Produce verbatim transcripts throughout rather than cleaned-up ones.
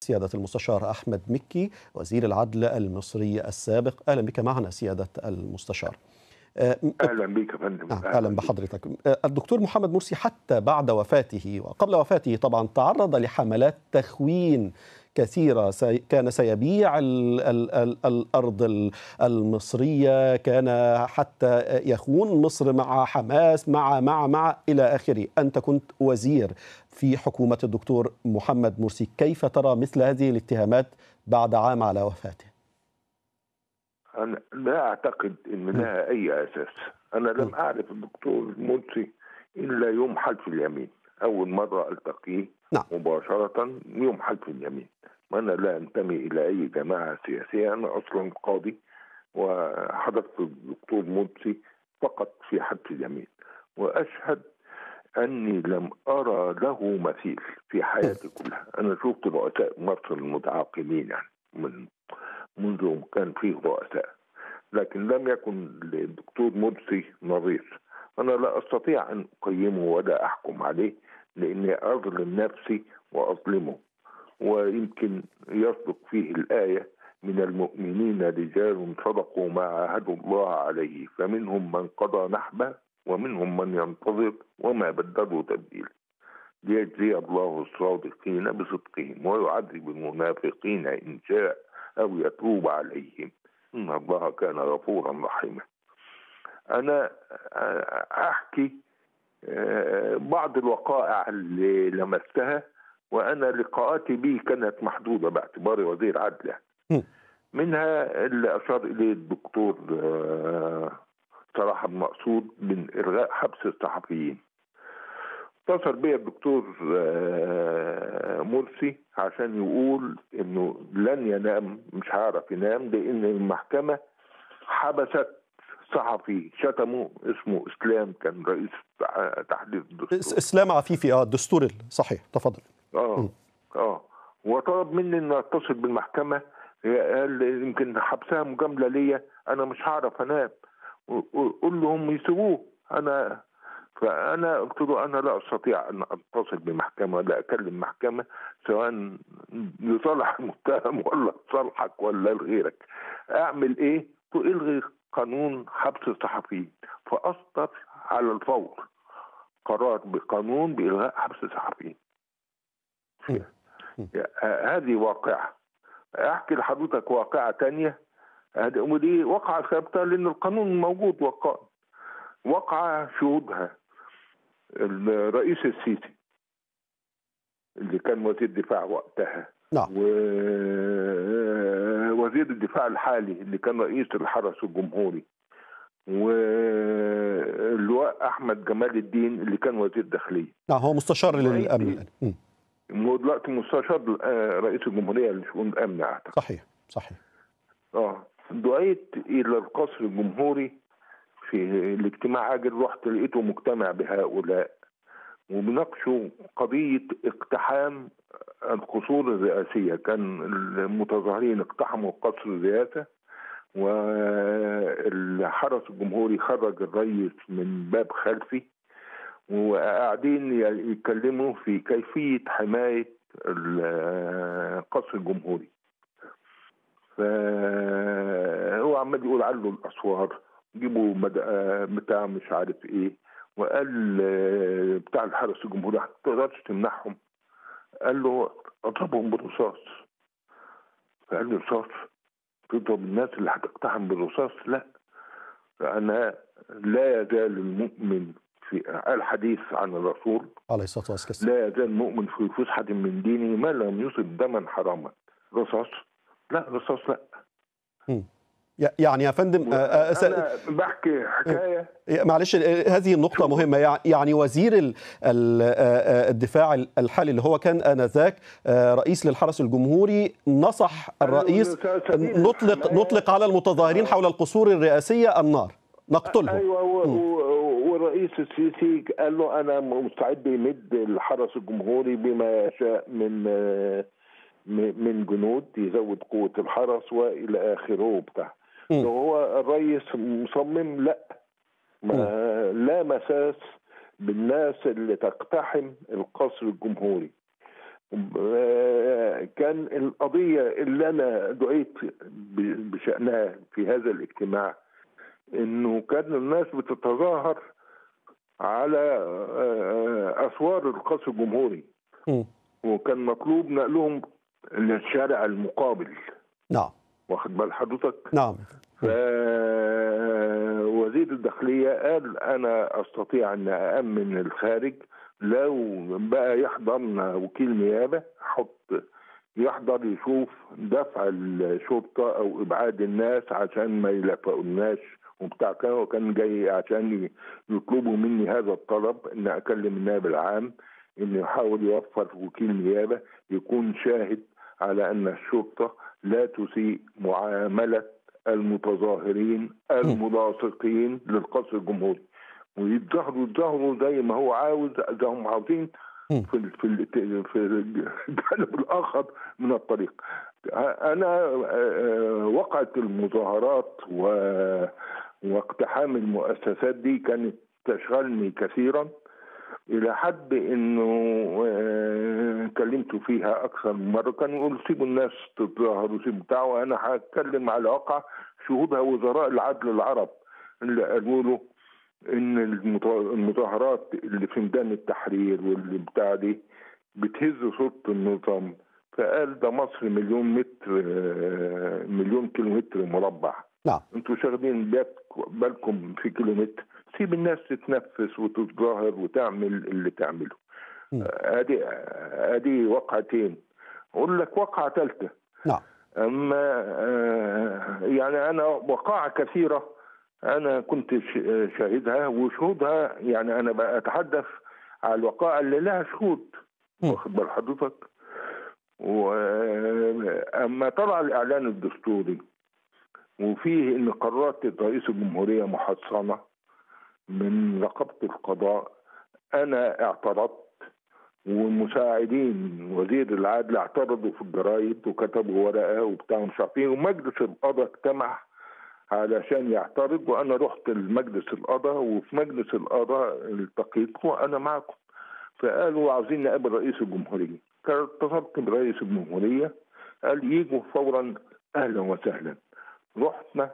سيادة المستشار أحمد مكي وزير العدل المصري السابق، أهلا بك معنا سيادة المستشار. أهلا بك يا فندم. أهلا بحضرتك. الدكتور محمد مرسي حتى بعد وفاته وقبل وفاته طبعا تعرض لحملات تخوين كثيرة، كان سيبيع ال ال ال الأرض المصرية، كان حتى يخون مصر مع حماس مع مع مع إلى آخره. أنت كنت وزير في حكومة الدكتور محمد مرسي، كيف ترى مثل هذه الاتهامات بعد عام على وفاته؟ أنا لا أعتقد أن لها أي أساس. أنا لم أعرف الدكتور مرسي إلا يوم حلف اليمين، أول مرة ألتقيه نعم. مباشرة يوم حلف اليمين. وأنا لا أنتمي إلى أي جماعة سياسية، أنا أصلا قاضي، وحضرت الدكتور مرسي فقط في حلف اليمين، وأشهد أني لم أرى له مثيل في حياتي كلها. أنا شفت رؤساء مصر المتعاقمين يعني من منذ كان فيه رؤساء، لكن لم يكن للدكتور مرسي نظير. أنا لا أستطيع أن أقيمه ولا أحكم عليه، لأني أظلم نفسي وأظلمه. ويمكن يصدق فيه الآية: من المؤمنين رجال صدقوا ما عاهدوا الله عليه، فمنهم من قضى نحبه ومنهم من ينتظر وما بدلوا تبديلا، ليجزي الله الصادقين بصدقهم ويعذب المنافقين إن شاء أو يتوب عليهم، إن الله كان غفورا رحيما. أنا أحكي بعض الوقائع اللي لمستها، وأنا لقاءاتي به كانت محدودة باعتباري وزير عدل، منها اللي أشار إليه الدكتور صلاح المقصود من إلغاء حبس الصحفيين. اتصل بيا الدكتور مرسي عشان يقول إنه لن ينام، مش هعرف ينام، لأن المحكمة حبست صحفي شتمه اسمه اسلام، كان رئيس تحرير الدستور، اسلام عفيفي اه الدستور صحيح. تفضل. اه م. اه وطلب مني ان اتصل بالمحكمه، قال يمكن حبسها مجامله ليا، انا مش هعرف انام، قول لهم يسيبوه. انا فانا قلت له انا لا استطيع ان اتصل بمحكمه ولا اكلم محكمه، سواء لصالح المتهم ولا لصالحك ولا لغيرك. اعمل ايه؟ الغي قانون حبس الصحفيين، فأصدر على الفور قرار بقانون بإلغاء حبس الصحفيين. هذه واقعة. أحكي لحضرتك واقعة تانية، ودي واقعة ثابتة لأن القانون موجود وقائم. واقعة شهودها الرئيس السيسي اللي كان وزير دفاع وقتها، نعم، ووزير الدفاع الحالي اللي كان رئيس الحرس الجمهوري، واللواء أحمد جمال الدين اللي كان وزير داخلية، نعم، هو مستشار للأمن، دلوقتي مستشار رئيس الجمهورية لشؤون الأمن أعتقد. صحيح صحيح. اه دعيت إلى القصر الجمهوري في الاجتماع عاجل، رحت لقيته مجتمع بهؤلاء وبناقشوا قضية اقتحام القصور الرئاسية. كان المتظاهرين اقتحموا قصر الرئاسة، والحرس الجمهوري خرج الرئيس من باب خلفي، وقاعدين يتكلموا في كيفية حماية القصر الجمهوري. فهو عمال يقول علوا الأسوار، جيبوا بتاع مش عارف إيه، وقال بتاع الحرس الجمهوري ما تقدرش تمنعهم، قال له اضربهم بالرصاص. فقال له رصاص؟ تضرب الناس اللي هتقتحم بالرصاص؟ لا. فأنا لا يزال المؤمن في الحديث عن الرسول عليه الصلاة والسلام، لا يزال المؤمن في فسحة من دينه ما لم يصب دما حراما. رصاص؟ لا رصاص لا. م. يعني يا فندم أنا أس... بحكي حكاية، معلش هذه النقطة مهمة. يعني وزير الدفاع الحالي اللي هو كان آنذاك رئيس للحرس الجمهوري نصح الرئيس نطلق نطلق على المتظاهرين حول القصور الرئاسية النار، نقتلهم. أيوة، والرئيس السيسي قال له أنا مستعد يمد الحرس الجمهوري بما يشاء من من جنود يزود قوة الحرس وإلى آخره وبتاع. هو الرئيس مصمم لا، ما لا مساس بالناس اللي تقتحم القصر الجمهوري. كان القضية اللي أنا دعيت بشأنها في هذا الاجتماع إنه كان الناس بتتظاهر على أسوار القصر الجمهوري، وكان مطلوب نقلهم للشارع المقابل. نعم. واخد بال حضرتك؟ نعم. فوزير الداخلية قال أنا أستطيع أن أأمن الخارج، لو بقى يحضرنا وكيل نيابه حط يحضر يشوف دفع الشرطه او ابعاد الناس عشان ما يلفقوناش وبتاع. كان جاي عشان يطلبوا مني هذا الطلب ان اكلم النائب العام ان يحاول يوفر وكيل نيابه يكون شاهد على ان الشرطه لا تسيء معامله المتظاهرين الملاصقين للقصر الجمهوري، ويتظاهروا يتظاهروا زي ما هو عاوز، زي هم عاوزين في في في الجانب الاخر من الطريق. انا وقعت المظاهرات واقتحام المؤسسات دي كانت تشغلني كثيرا، الى حد انه كلمت فيها اكثر من مره. كانوا يقولوا سيبوا الناس تتظاهر وسيبوا بتاع، وانا هتكلم على واقع شهودها وزراء العدل العرب اللي قالوا له ان المظاهرات اللي في ميدان التحرير واللي بتاع دي بتهز صوره النظام. فقال ده مصر مليون متر مليون كيلومتر مربع. نعم. انتوا شاغلين بالكم في كيلومتر، سيب الناس تتنفس وتتظاهر وتعمل اللي تعمله. ادي ادي وقعتين، اقول لك وقعه ثالثه. نعم. اما يعني انا وقعه كثيره أنا كنت شاهدها وشهودها، يعني أنا بأتحدث على الوقائع اللي لها شهود، واخد بال حضرتك؟ وأما طلع الإعلان الدستوري وفيه إن قرارات رئيس الجمهورية محصنة من رقابة القضاء، أنا اعترضت ومساعدين وزير العدل اعترضوا في الجرايد وكتبوا ورقة وبتاع ومش عارف إيه، ومجلس القضاء اجتمع علشان يعترض، وانا رحت لمجلس القضاء، وفي مجلس القضاء التقيت وانا معكم. فقالوا عاوزين نقابل رئيس الجمهوريه، اتصلت برئيس الجمهوريه قال يجوا فورا، اهلا وسهلا. رحنا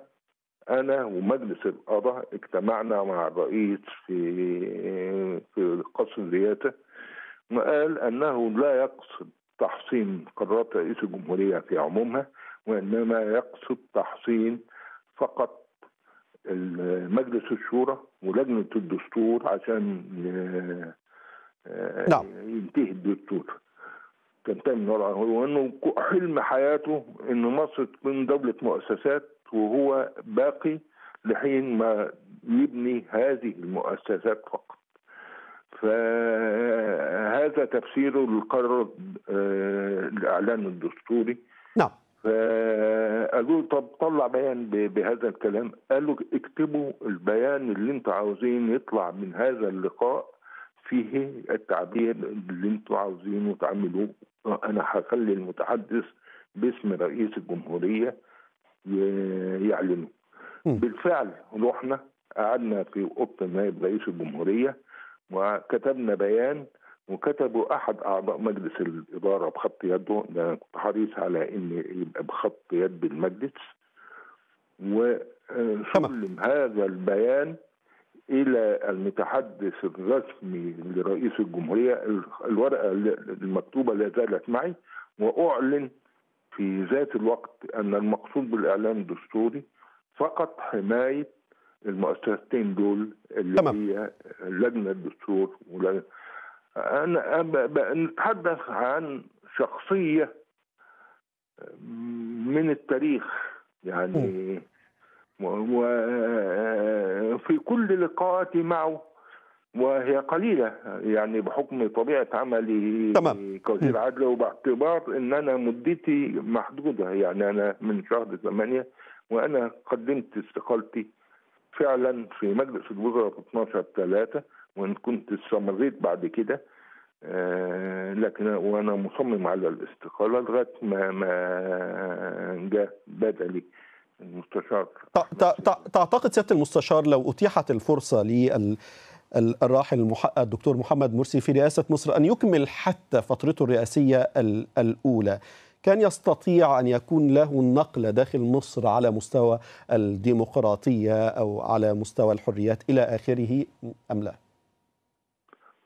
انا ومجلس القضاء اجتمعنا مع الرئيس في في قصر الرئاسه، وقال انه لا يقصد تحصين قرارات رئيس الجمهوريه في عمومها، وانما يقصد تحصين فقط مجلس الشورى ولجنة الدستور عشان ينتهي الدستور تنتهي. هو انه حلم حياته ان مصر تكون دولة مؤسسات، وهو باقي لحين ما يبني هذه المؤسسات فقط. فهذا تفسيره للقرار الاعلان الدستوري. نعم. فقالوا طب طلع بيان بهذا الكلام، قالوا اكتبوا البيان اللي انتوا عاوزين يطلع من هذا اللقاء فيه التعبير اللي انتوا عاوزينه تعملوه، انا هخلي المتحدث باسم رئيس الجمهوريه يعلنه. بالفعل رحنا قعدنا في اوضه نائب رئيس الجمهوريه وكتبنا بيان، وكتبوا احد اعضاء مجلس الاداره بخط يده، انا كنت حريص على ان يبقى بخط يد المجلس، وسلم هذا البيان الى المتحدث الرسمي لرئيس الجمهوريه. الورقه المكتوبه لا زالت معي، واعلن في ذات الوقت ان المقصود بالاعلان الدستوري فقط حمايه المؤسستين دول اللي هي لجنه الدستور ولجنة. أنا بنتحدث عن شخصية من التاريخ، يعني وفي كل لقاءاتي معه وهي قليلة، يعني بحكم طبيعة عملي كوزير عدل، وباعتبار إن أنا مدتي محدودة، يعني أنا من شهر ثمانية وأنا قدمت استقالتي فعلا في مجلس الوزراء اثناشر ثلاثة، وان كنت استمريت بعد كده آه لكن وانا مصمم على الاستقاله لغايه ما ما جاء بدلي المستشار. تعتقد سياده المستشار لو اتيحت الفرصه لل الراحل المحقق الدكتور محمد مرسي في رئاسة مصر أن يكمل حتى فترته الرئاسية الأولى، كان يستطيع أن يكون له النقلة داخل مصر على مستوى الديمقراطية أو على مستوى الحريات إلى آخره أم لا؟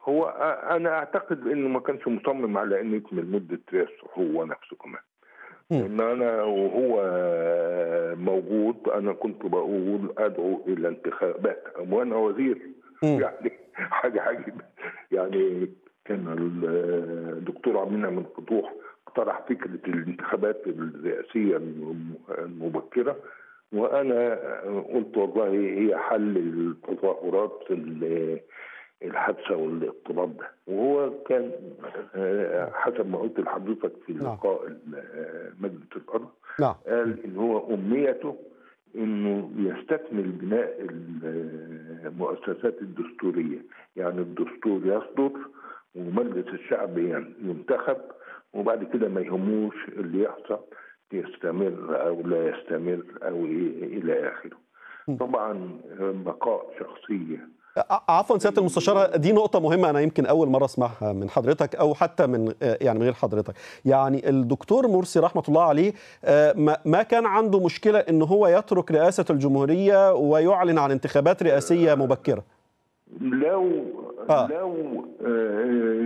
هو أنا أعتقد إنه ما كانش مصمم على إنه يكمل مدة رئاسته هو نفسه كمان. إن أنا وهو موجود أنا كنت بقول أدعو إلى انتخابات وأنا وزير. يعني حاجة عجيبة، يعني كان الدكتور عبد المنعم قطوح اقترح فكرة الانتخابات الرئاسية المبكرة، وأنا قلت والله هي حل التظاهرات الحادثة والاضطراب ده، وهو كان حسب ما قلت لحضرتك في لقاء مجلس الأرض قال إن هو أمنيته إنه يستكمل بناء المؤسسات الدستورية، يعني الدستور يصدر ومجلس الشعب ينتخب وبعد كده ما يهموش اللي يحصل يستمر أو لا يستمر أو إلى آخره. طبعا بقاء شخصية. عفوا سيادة المستشارة، دي نقطة مهمة أنا يمكن أول مرة أسمعها من حضرتك أو حتى من يعني من غير حضرتك. يعني الدكتور مرسي رحمة الله عليه ما كان عنده مشكلة إن هو يترك رئاسة الجمهورية ويعلن عن انتخابات رئاسية مبكرة لو آه. لو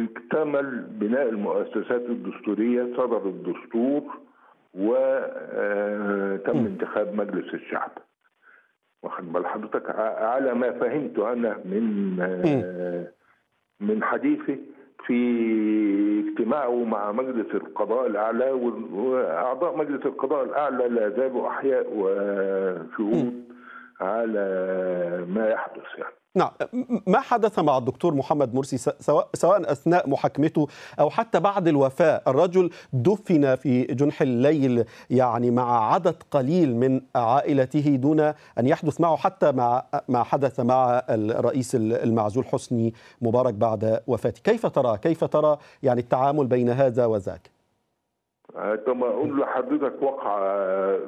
اكتمل بناء المؤسسات الدستورية، صدر الدستور وتم انتخاب مجلس الشعب. واخد بال حضرتك على ما فهمته انا من من حديثه في اجتماعه مع مجلس القضاء الاعلى، واعضاء مجلس القضاء الاعلى لا زالوا احياء وشهود على ما يحدث. يعني نعم، ما حدث مع الدكتور محمد مرسي سواء أثناء محاكمته أو حتى بعد الوفاة، الرجل دفن في جنح الليل يعني مع عدد قليل من عائلته دون أن يحدث معه حتى مع ما حدث مع الرئيس المعزول حسني مبارك بعد وفاته. كيف ترى كيف ترى يعني التعامل بين هذا وذاك؟ طب أقول لحضرتك وقعة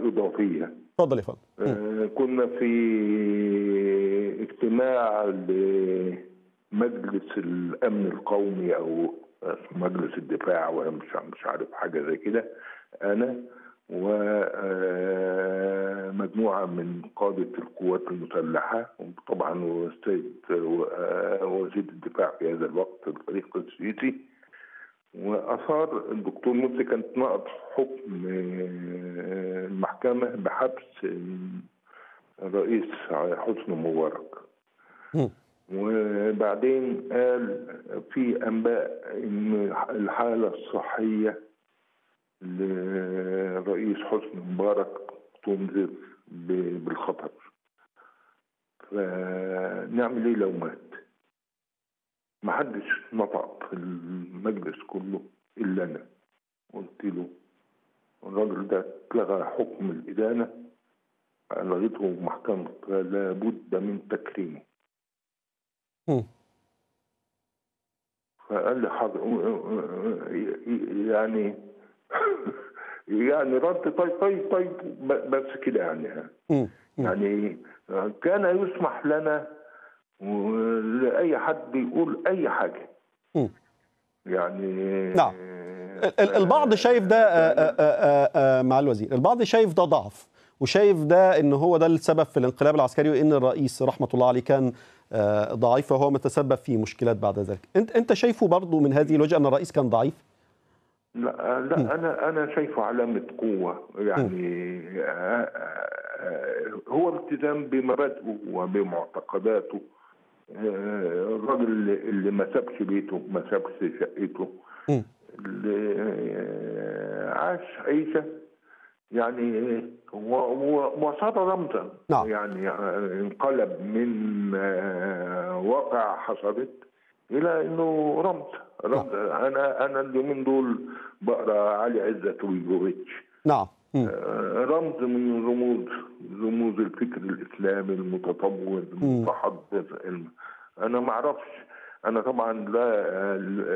إضافية. اتفضل يا فندم. كنا في اجتماع لمجلس الامن القومي او مجلس الدفاع وانا مش عارف حاجه زي كده، انا ومجموعه من قاده القوات المسلحه وطبعا والسيد وزير الدفاع في هذا الوقت الفريق السيسي، واثار الدكتور مرسي كانت نقض حكم المحكمه بحبس الرئيس حسني مبارك. وبعدين قال في انباء ان الحاله الصحيه للرئيس حسني مبارك تنذر بالخطر، فنعمل ايه لو مات؟ ما حدش نطق في المجلس كله الا انا. قلت له الراجل ده اتلغى حكم الادانه، لغيته محكمه، لابد من تكريمه. فقال لي حضر يعني يعني رد طيب طيب طيب بس كده يعني م. يعني كان يسمح لنا ولأي حد يقول أي حاجة. م. يعني نعم، البعض شايف ده آآ آآ آآ مع الوزير، البعض شايف ده ضعف وشايف ده إن هو ده السبب في الانقلاب العسكري وإن الرئيس رحمة الله عليه كان ضعيف وهو متسبب في مشكلات بعد ذلك. أنت أنت شايفه برضه من هذه الوجهة أن الرئيس كان ضعيف؟ لا لا م. أنا أنا شايفه علامة قوة، يعني هو التزام بمبادئه وبمعتقداته. الراجل اللي ما سابش بيته ما سابش شقته، اللي عاش عيشه يعني وصار رمزا. نعم. يعني انقلب من واقع حصلت الى انه رمز رمز. نعم. انا انا اليومين دول بقرا علي عزة وجوبيتش. نعم. رمز من رموز رموز الفكر الاسلامي المتطور المتحضر. انا ما اعرفش، انا طبعا لا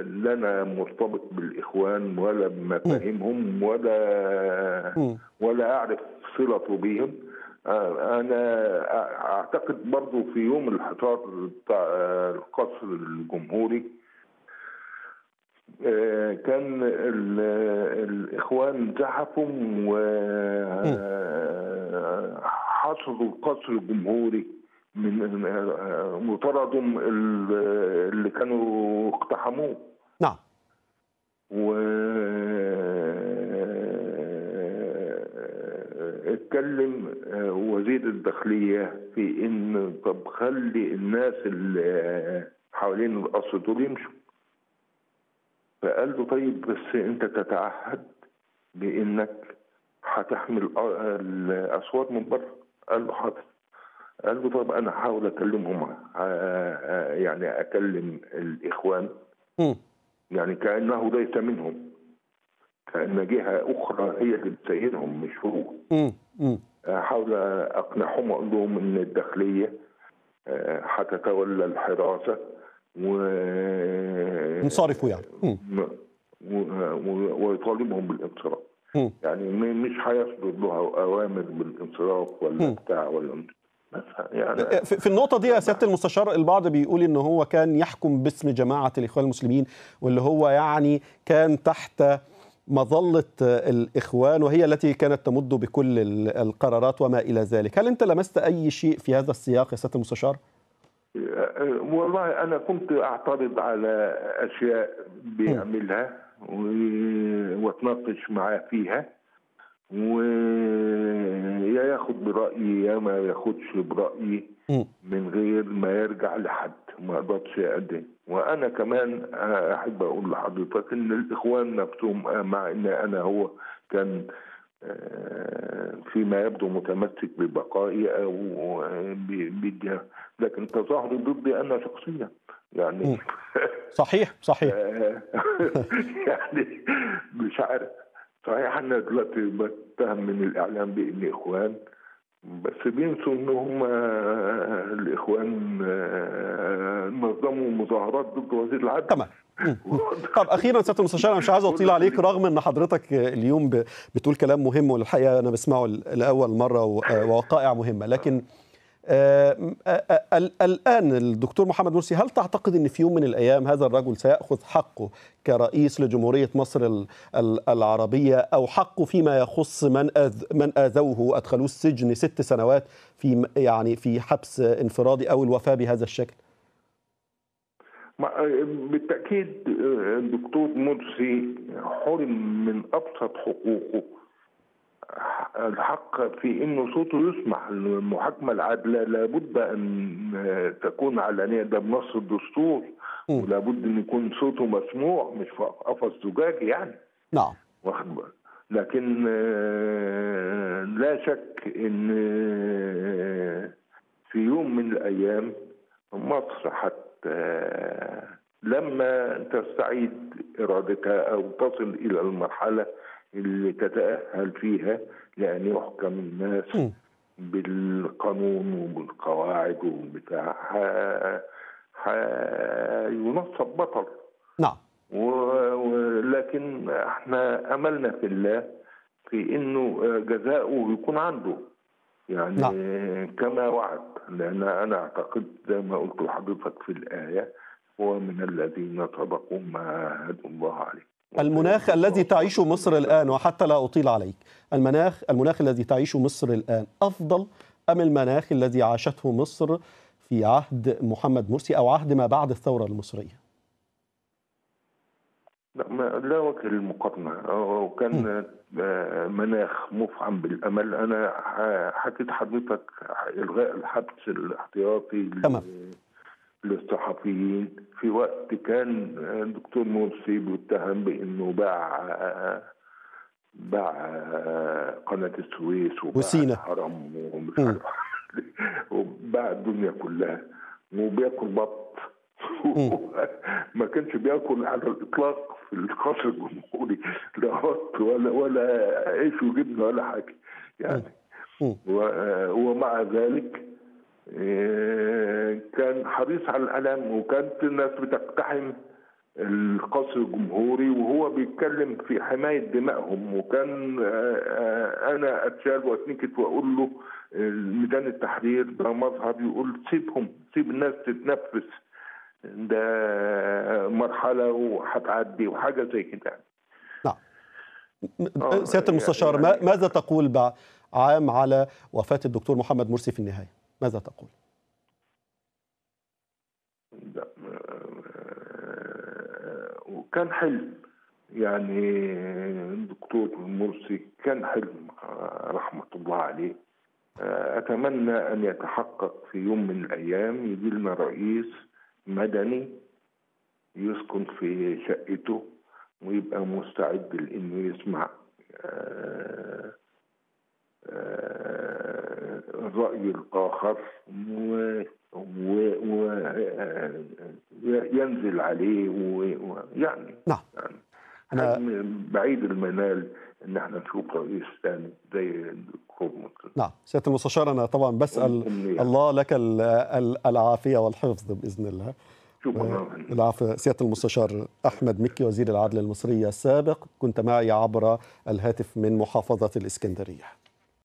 لا انا مرتبط بالاخوان ولا بمفاهيمهم ولا ولا اعرف صلته بهم، أنا أعتقد برضو في يوم الحصار بتاع القصر الجمهوري كان الإخوان زحفوا وحصروا القصر الجمهوري، من وطردوا اللي كانوا اقتحموه. نعم. اتكلم وزير الداخلية في إن طب خلي الناس اللي حوالين القصر دول يمشوا. فقال له طيب بس أنت تتعهد بإنك هتحمل الأصوات من بره. قال له حاضر. قال له طب أنا هحاول أكلمهم، يعني أكلم الإخوان يعني كأنه ليس منهم، كأن جهة أخرى هي اللي بتسيرهم مش هو. أحاول أقنعهم وأقول لهم إن الداخلية هتتولى الحراسة وانصرفوا يعني ويطالبهم بالانصراف، يعني مش هيصدر لها أوامر بالانصراف ولا بتاع ولا يعني. في النقطة دي يا سيادة المستشار البعض بيقول إن هو كان يحكم باسم جماعة الإخوان المسلمين، واللي هو يعني كان تحت مظلة الإخوان وهي التي كانت تمد بكل القرارات وما إلى ذلك. هل أنت لمست أي شيء في هذا السياق يا سيادة المستشار؟ والله أنا كنت أعترض على أشياء بيعملها وأتناقش معاه فيها، ويا ياخد برأيي يا ما ياخدش برأيي من غير ما يرجع لحد، ما اقدرش اقدم. وانا كمان احب اقول لحضرتك ان الاخوان نفسهم، مع ان انا هو كان فيما يبدو متمسك ببقائي او بيديها، لكن تظاهروا ضدي انا شخصيا يعني. صحيح صحيح. يعني مش عارف، صحيح انا دلوقتي بتهم من الاعلام بان اخوان، بس بينسوا ان هم الاخوان نظموا مظاهرات ضد وزير العدل. تمام. طب اخيرا سياده المستشار، انا مش عايز اطيل عليك رغم ان حضرتك اليوم بتقول كلام مهم والحقيقه انا بسمعه لاول مره ووقائع مهمه، لكن الآن الدكتور محمد مرسي، هل تعتقد أن في يوم من الأيام هذا الرجل سيأخذ حقه كرئيس لجمهورية مصر العربية، أو حقه فيما يخص من من آذوه أدخلوه السجن ست سنوات في يعني في حبس انفرادي، أو الوفاة بهذا الشكل؟ بالتأكيد الدكتور مرسي حرم من أبسط حقوقه، الحق في انه صوته يسمع. المحاكمه العادله لابد ان تكون علنيه، ده بنص الدستور، ولابد ان يكون صوته مسموع مش في قفص زجاجي يعني. نعم. واخد بالك. لكن لا شك ان في يوم من الايام مصر حتى لما تستعيد ارادتها او تصل الى المرحله اللي تتأهل فيها لأن يحكم الناس م. بالقانون وبالقواعد وبتاع، هينصب بطل. نعم. ولكن احنا أملنا في الله في إنه جزاؤه يكون عنده يعني. نعم. كما وعد، لأن أنا أعتقد زي ما قلت لحضرتك في الآية، هو من الذين صدقوا ما عاهدوا الله عليه. المناخ الذي تعيشه مصر الآن، وحتى لا أطيل عليك، المناخ المناخ الذي تعيشه مصر الآن أفضل أم المناخ الذي عاشته مصر في عهد محمد مرسي أو عهد ما بعد الثورة المصرية؟ لا, لا وجه للمقارنة، وكان مناخ مفعم بالأمل. أنا حكيت حضرتك إلغاء الحبس الاحتياطي تمام للصحفيين في وقت كان الدكتور مرسي بيتهم بانه باع باع قناه السويس وسينا الحرم ومش عارف وباع الدنيا كلها وبياكل بط. ما كانش بياكل على الاطلاق في القصر الجمهوري، لا بط ولا ولا عيش وجبنه ولا حاجه يعني. ومع ذلك كان حريص على الإعلام، وكانت الناس بتقتحم القصر الجمهوري وهو بيتكلم في حماية دمائهم، وكان أنا أتشال وأتنكت وأقول له ميدان التحرير ده مظهر، يقول سيبهم، سيب الناس تتنفس، ده مرحلة وهتعدي وحاجة زي كده. نعم. سيادة المستشار، ماذا تقول بعام على وفاة الدكتور محمد مرسي في النهاية؟ ماذا تقول؟ كان حلم، يعني الدكتور مرسي كان حلم رحمة الله عليه. أتمنى أن يتحقق في يوم من الأيام، يجي لنا رئيس مدني يسكن في شقته ويبقى مستعد لأنه يسمع الرأي الآخر وينزل عليه ويعني نعم. يعني أنا بعيد المنال إن احنا نشوف رئيس ثاني زي الدكتور مرسي. نعم سيادة المستشار، أنا طبعا بسأل الله لك العافية والحفظ بإذن الله. شكرا. العفو سيادة المستشار أحمد مكي وزير العدل المصري السابق، كنت معي عبر الهاتف من محافظة الإسكندرية.